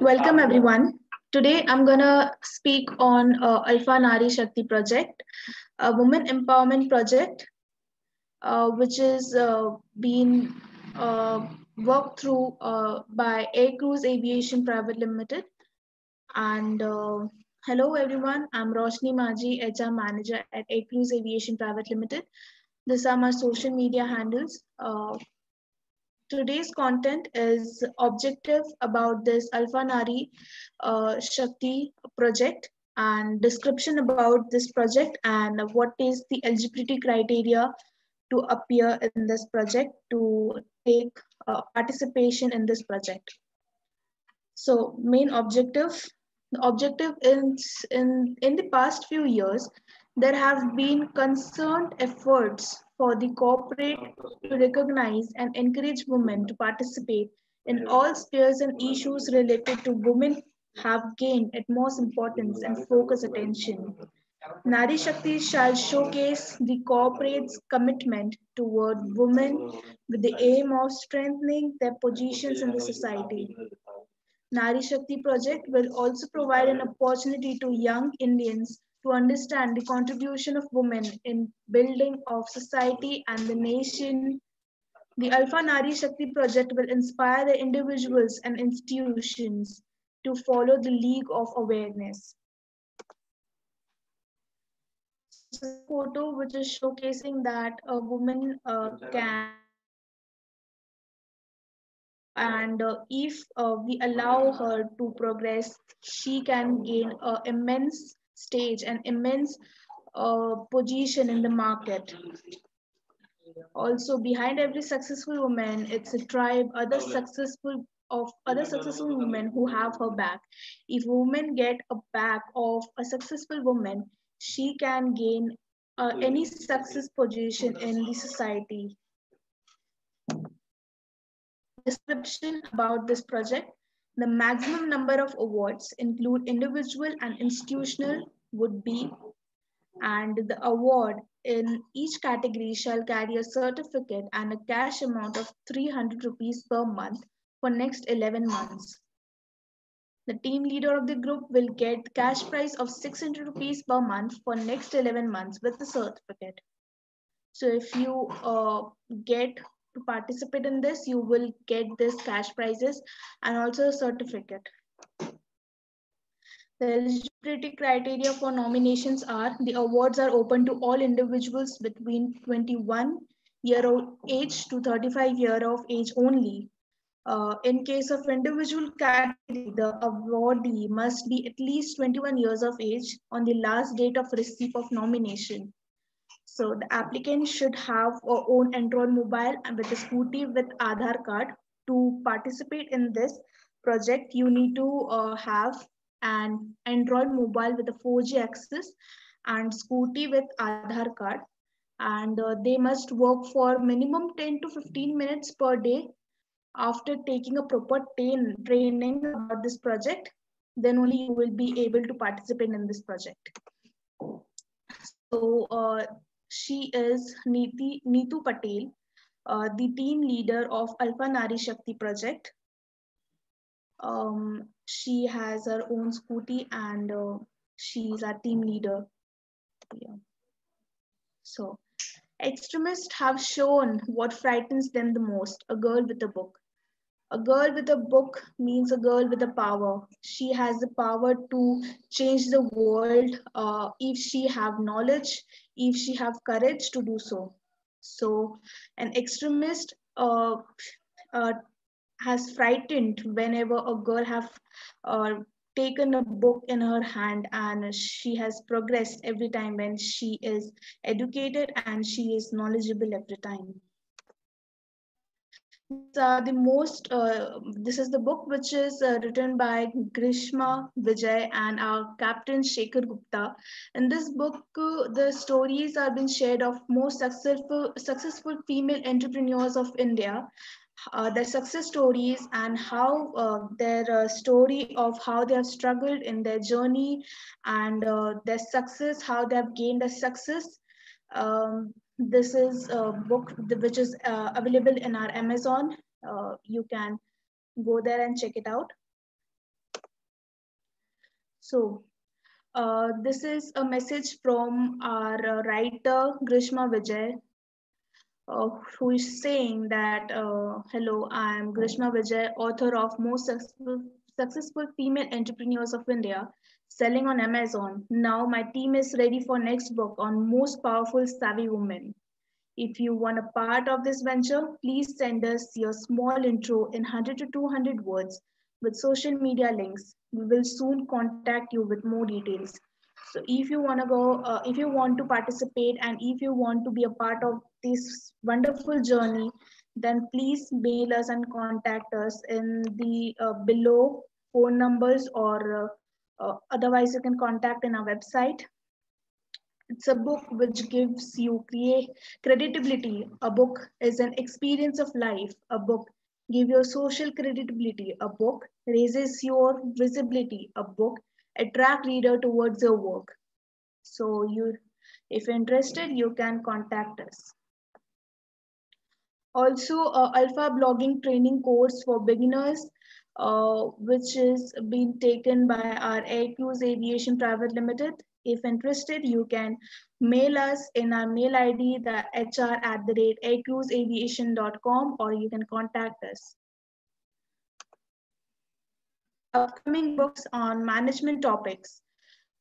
Welcome everyone. Today I'm gonna speak on Alpha Nari Shakti Project, a women empowerment project which is being worked through by Air Cruise Aviation Private Limited. And hello everyone, I'm Roshni Manji, HR Manager at Air Cruise Aviation Private Limited. These are my social media handles. Today's content is objective about this Alpha Nari Shakti project and description about this project and what is the eligibility criteria to appear in this project, to take participation in this project. So main objective, the objective is in the past few years, there have been concerned efforts for the corporate to recognize and encourage women to participate in all spheres, and issues related to women have gained utmost importance and focus attention. Nari Shakti shall showcase the corporate's commitment toward women with the aim of strengthening their positions in the society. Nari Shakti project will also provide an opportunity to young Indians to understand the contribution of women in building of society and the nation. The Alpha Nari Shakti project will inspire the individuals and institutions to follow the league of awareness. This is a photo which is showcasing that a woman can, and if we allow her to progress, she can gain immense stage and immense position in the market. Also, behind every successful woman, it's a tribe of other successful women who have her back. If women get a back of a successful woman, she can gain any success position in the society. Description about this project. The maximum number of awards include individual and institutional would be, and the award in each category shall carry a certificate and a cash amount of 300 rupees per month for next 11 months. The team leader of the group will get cash prize of 600 rupees per month for next 11 months with the certificate. So if you get to participate in this, you will get this cash prizes and also a certificate. The eligibility criteria for nominations are, the awards are open to all individuals between 21 year of age to 35 year of age only. In case of individual category, the awardee must be at least 21 years of age on the last date of receipt of nomination. So the applicant should have or own Android mobile and with a Scooty with Aadhaar card. To participate in this project, you need to have an Android mobile with a 4G access and Scooty with Aadhaar card. And they must work for minimum 10 to 15 minutes per day. After taking a proper training about this project, then only you will be able to participate in this project. So she is Neeti Neetu Patel, the team leader of Alpha Nari Shakti project. She has her own Scooty and she is our team leader. Yeah. So extremists have shown what frightens them the most, a girl with a book. A girl with a book means a girl with a power. She has the power to change the world if she have knowledge, if she have courage to do so. So an extremist has frightened whenever a girl have taken a book in her hand, and she has progressed every time when she is educated and she is knowledgeable every time. This is the book which is written by Grishma Vijay and our captain Shekhar Gupta. In this book, the stories are been shared of most successful female entrepreneurs of India, their success stories and how their story of how they have struggled in their journey and their success, how they have gained their success. This is a book which is available in our Amazon. You can go there and check it out. So this is a message from our writer Grishma Vijay, who is saying that, hello, I am Grishma Vijay, author of Most Successful Female Entrepreneurs of India, selling on Amazon. Now my team is ready for next book on Most Powerful Savvy Women. If you want a part of this venture, please send us your small intro in 100 to 200 words with social media links. We will soon contact you with more details. So if you want to go, if you want to participate, and if you want to be a part of this wonderful journey, then please mail us and contact us in the below phone numbers, or otherwise you can contact in our website. It's a book which gives you credibility. A book is an experience of life. A book gives your social credibility. A book raises your visibility. A book attracts reader towards your work. So you, if you're interested, you can contact us. Also, Alpha blogging training course for beginners, which is being taken by our Air Cruise Aviation Private Limited. If interested, you can mail us in our mail ID, the hr@aircruiseaviation.com, or you can contact us. Upcoming books on management topics.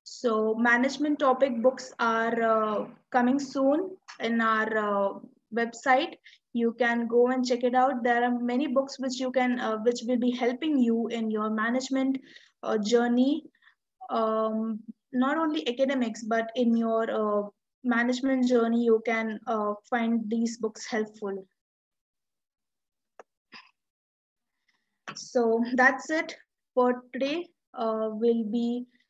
So management topic books are coming soon in our website. You can go and check it out. There are many books which you can, which will be helping you in your management journey. Not only academics, but in your management journey, you can find these books helpful. So that's it for today. We'll be